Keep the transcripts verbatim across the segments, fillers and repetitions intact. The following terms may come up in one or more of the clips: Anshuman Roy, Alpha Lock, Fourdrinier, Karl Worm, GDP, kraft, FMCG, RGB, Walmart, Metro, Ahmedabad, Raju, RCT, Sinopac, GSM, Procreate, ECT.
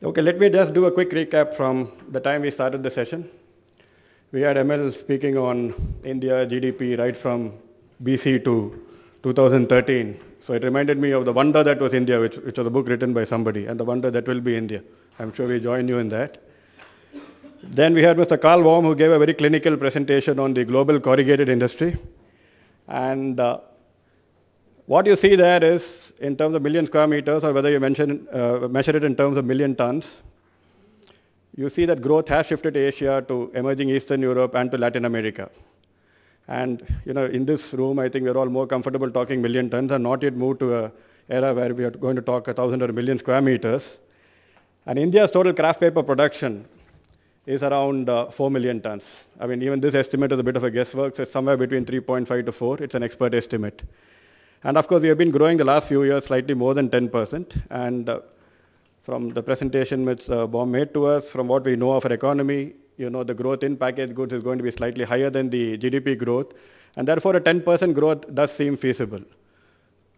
Okay, let me just do a quick recap from the time we started the session. We had M L speaking on India G D P right from B C to two thousand thirteen. So it reminded me of The Wonder That Was India, which, which was a book written by somebody, and The Wonder That Will Be India. I'm sure we join you in that. Then we had Mister Karl Worm, who gave a very clinical presentation on the global corrugated industry. And uh, what you see there is in terms of million square meters, or whether you mention, uh, measure it in terms of million tons, you see that growth has shifted to Asia, to emerging Eastern Europe, and to Latin America. And you know, in this room, I think we're all more comfortable talking million tons and not yet moved to an era where we are going to talk a thousand or a million square meters. And India's total kraft paper production is around uh, four million tons. I mean, even this estimate is a bit of a guesswork. So it's somewhere between three point five to four. It's an expert estimate. And of course, we have been growing the last few years slightly more than ten percent. And uh, from the presentation which uh, Baum made to us, from what we know of our economy, you know, the growth in packaged goods is going to be slightly higher than the G D P growth. And therefore, a ten percent growth does seem feasible.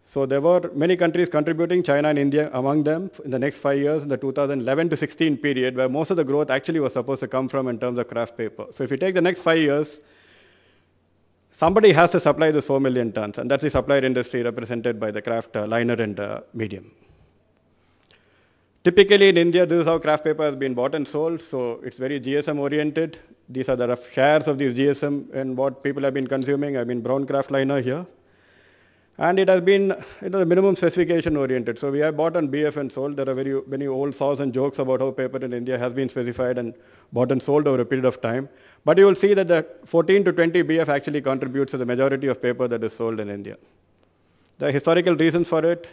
So there were many countries contributing, China and India among them, in the next five years, in the two thousand eleven to sixteen period, where most of the growth actually was supposed to come from in terms of kraft paper. So if you take the next five years, somebody has to supply this four million tons, and that's the supplier industry represented by the kraft uh, liner and uh, medium. Typically in India, this is how kraft paper has been bought and sold, so it's very G S M oriented. These are the rough shares of these G S M and what people have been consuming. I mean, brown kraft liner here. And it has been, you know, the minimum specification oriented. So we have bought on B F and sold. There are very many old saws and jokes about how paper in India has been specified and bought and sold over a period of time. But you will see that the fourteen to twenty B F actually contributes to the majority of paper that is sold in India. There are historical reasons for it.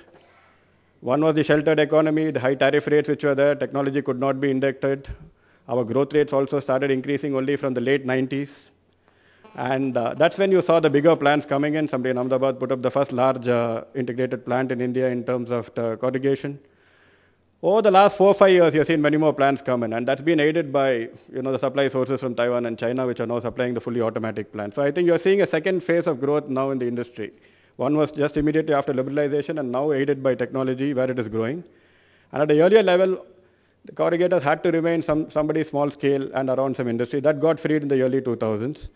One was the sheltered economy, the high tariff rates which were there, technology could not be indexed. Our growth rates also started increasing only from the late nineties. And uh, that's when you saw the bigger plants coming in. Somebody in Ahmedabad put up the first large uh, integrated plant in India in terms of the corrugation. Over the last four or five years, you've seen many more plants come in. And that's been aided by, you know, the supply sources from Taiwan and China, which are now supplying the fully automatic plants. So I think you're seeing a second phase of growth now in the industry. One was just immediately after liberalization and now aided by technology where it is growing. And at the earlier level, the corrugators had to remain some somebody's small scale and around some industry. That got freed in the early two thousands.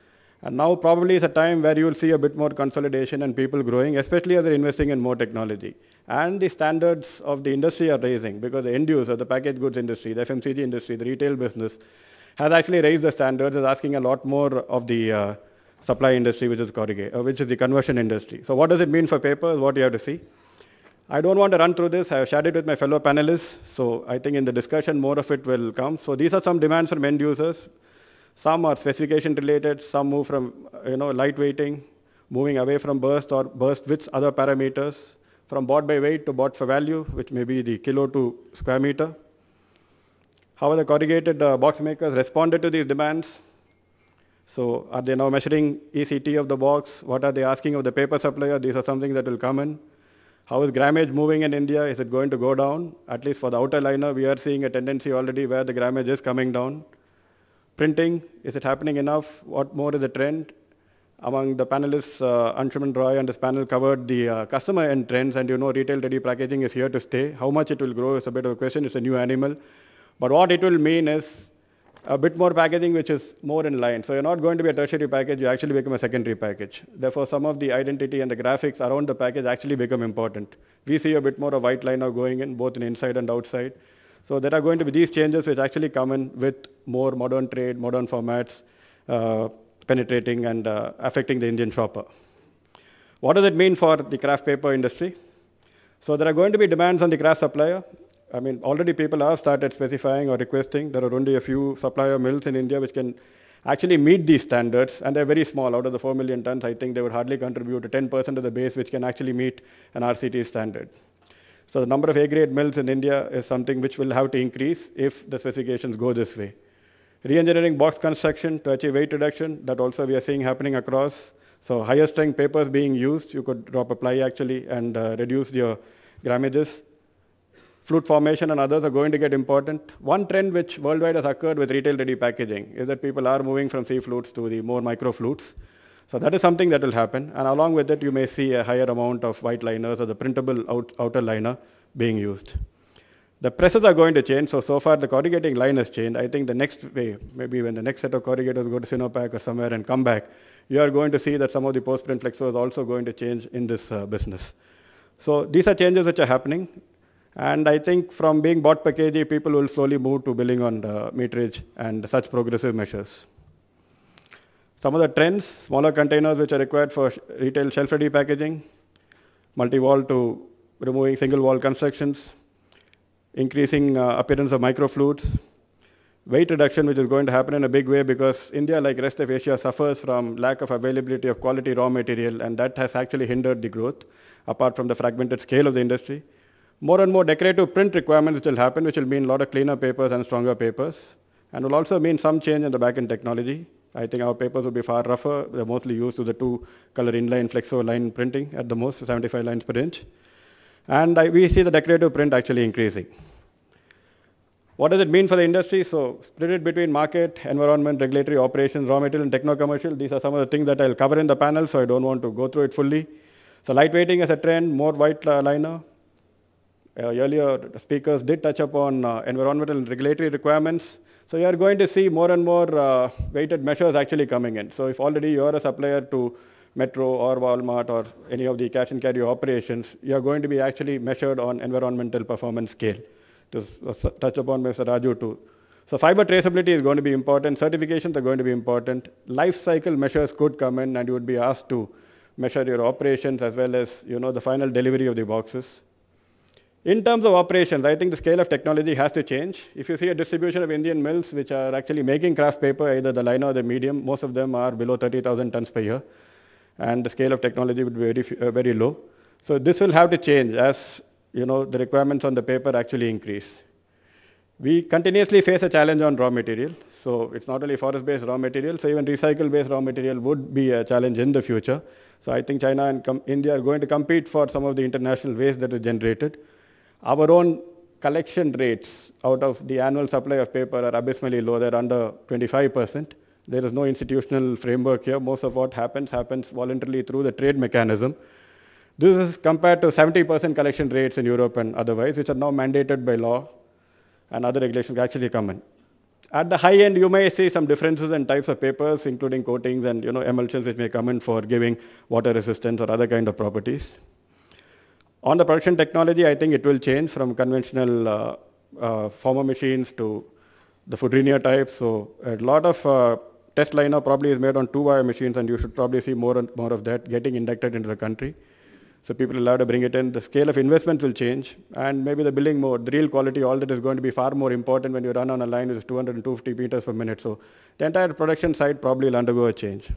And now probably is a time where you will see a bit more consolidation and people growing, especially as they're investing in more technology. And the standards of the industry are raising because the end user, the packaged goods industry, the F M C G industry, the retail business, has actually raised the standards, is asking a lot more of the uh, supply industry, which is corrugate, uh, which is the conversion industry. So what does it mean for paper is what you have to see. I don't want to run through this. I have shared it with my fellow panelists. So I think in the discussion, more of it will come. So these are some demands from end users. Some are specification related, some move from, you know, light weighting, moving away from burst or burst with other parameters, from bought by weight to bought for value, which may be the kilo to square meter. How are the corrugated uh, box makers responded to these demands? So are they now measuring E C T of the box? What are they asking of the paper supplier? These are something that will come in. How is grammage moving in India? Is it going to go down? At least for the outer liner, we are seeing a tendency already where the grammage is coming down. Printing, is it happening enough? What more is the trend? Among the panelists, uh, Anshuman Roy and his panel covered the uh, customer end trends, and you know retail-ready packaging is here to stay. How much it will grow is a bit of a question. It's a new animal. But what it will mean is a bit more packaging which is more in line. So you're not going to be a tertiary package. You actually become a secondary package. Therefore, some of the identity and the graphics around the package actually become important. We see a bit more of white liner going in, both in inside and outside. So there are going to be these changes which actually come in with more modern trade, modern formats uh, penetrating and uh, affecting the Indian shopper. What does it mean for the kraft paper industry? So there are going to be demands on the kraft supplier. I mean, already people have started specifying or requesting. There are only a few supplier mills in India which can actually meet these standards, and they're very small. Out of the four million tons, I think they would hardly contribute to ten percent of the base which can actually meet an R C T standard. So the number of A-grade mills in India is something which will have to increase if the specifications go this way. Re-engineering box construction to achieve weight reduction, that also we are seeing happening across. So higher strength papers being used, you could drop a ply actually and uh, reduce your grammages. Flute formation and others are going to get important. One trend which worldwide has occurred with retail-ready packaging is that people are moving from C-flutes to the more micro-flutes. So that is something that will happen, and along with it, you may see a higher amount of white liners or the printable out, outer liner being used. The presses are going to change, so so far the corrugating line has changed. I think the next wave, maybe when the next set of corrugators go to Sinopac or somewhere and come back, you are going to see that some of the post-print flexors are also going to change in this uh, business. So these are changes which are happening, and I think from being bought per kg, people will slowly move to billing on the meterage and such progressive measures. Some of the trends, smaller containers which are required for sh retail shelf-ready packaging, multi-wall to removing single-wall constructions, increasing uh, appearance of microfluids, weight reduction which is going to happen in a big way because India, like rest of Asia, suffers from lack of availability of quality raw material, and that has actually hindered the growth, apart from the fragmented scale of the industry. More and more decorative print requirements which will happen, which will mean a lot of cleaner papers and stronger papers, and will also mean some change in the back-end technology. I think our papers will be far rougher. They're mostly used to the two-color inline flexo line printing at the most, seventy-five lines per inch. And I, we see the decorative print actually increasing. What does it mean for the industry? So split it between market, environment, regulatory, operations, raw material, and techno-commercial. These are some of the things that I'll cover in the panel, so I don't want to go through it fully. So lightweighting is a trend, more white liner. Uh, earlier speakers did touch upon uh, environmental and regulatory requirements. So you are going to see more and more uh, weighted measures actually coming in. So if already you are a supplier to Metro or Walmart or any of the cash and carry operations, you are going to be actually measured on environmental performance scale, to touch upon Mister Raju too. So fiber traceability is going to be important, certifications are going to be important, life cycle measures could come in, and you would be asked to measure your operations as well as, you know, the final delivery of the boxes. In terms of operations, I think the scale of technology has to change. If you see a distribution of Indian mills which are actually making craft paper, either the liner or the medium, most of them are below thirty thousand tons per year. And the scale of technology would be very, uh, very low. So this will have to change as, you know, the requirements on the paper actually increase. We continuously face a challenge on raw material. So it's not only forest-based raw material, so even recycle-based raw material would be a challenge in the future. So I think China and India are going to compete for some of the international waste that is generated. Our own collection rates out of the annual supply of paper are abysmally low. They're under twenty-five percent. There is no institutional framework here. Most of what happens, happens voluntarily through the trade mechanism. This is compared to seventy percent collection rates in Europe and otherwise, which are now mandated by law, and other regulations actually come in. At the high end, you may see some differences in types of papers, including coatings and, you know, emulsions which may come in for giving water resistance or other kind of properties. On the production technology, I think it will change from conventional uh, uh, former machines to the Fourdrinier types. So a lot of uh, test liner probably is made on two-wire machines, and you should probably see more and more of that getting inducted into the country. So people will have to bring it in. The scale of investment will change, and maybe the billing mode, the real quality, all that is going to be far more important when you run on a line which is two hundred and two hundred fifty meters per minute. So the entire production side probably will undergo a change.